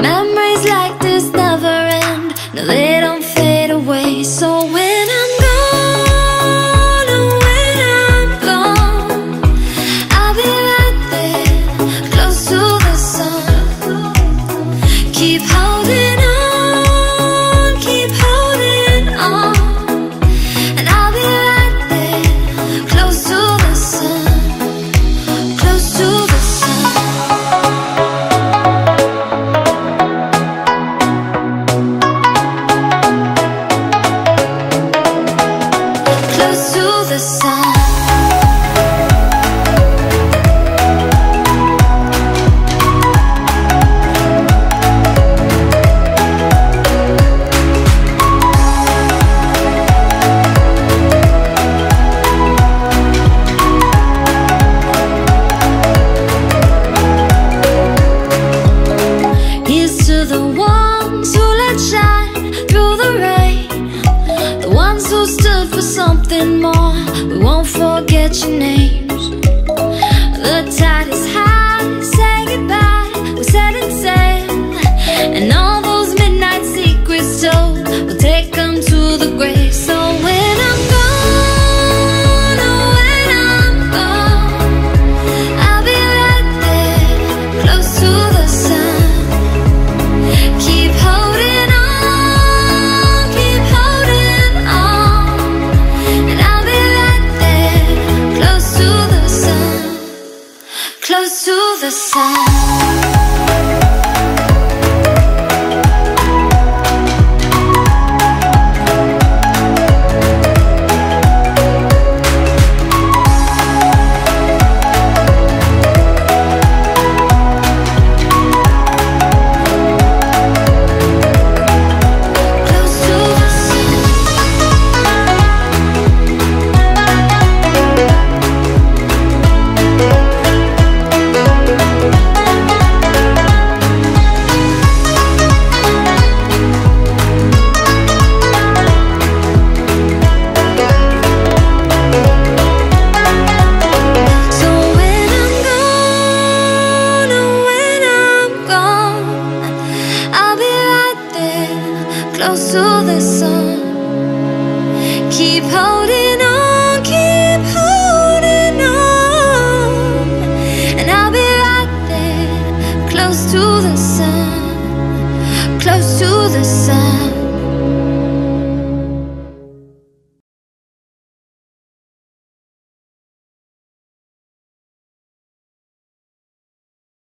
Memories like this never end, no, they don't fade away. So when I'm gone, and when I'm gone, I'll be right there, close to the sun. Keep holding on, keep holding on, and I'll be right there, close to the sun, close to the sun. Something more, we won't forget your names. The tide is high, say goodbye, we're setting sail. And all those midnight secrets told, we'll take them to the grave. So when I'm gone, oh, when I'm gone, I'll be right there, close to the sun. Keep holding on. Close to the sun. Close to the sun. Keep holding on, keep holding on, and I'll be right there, close to the sun, close to the sun.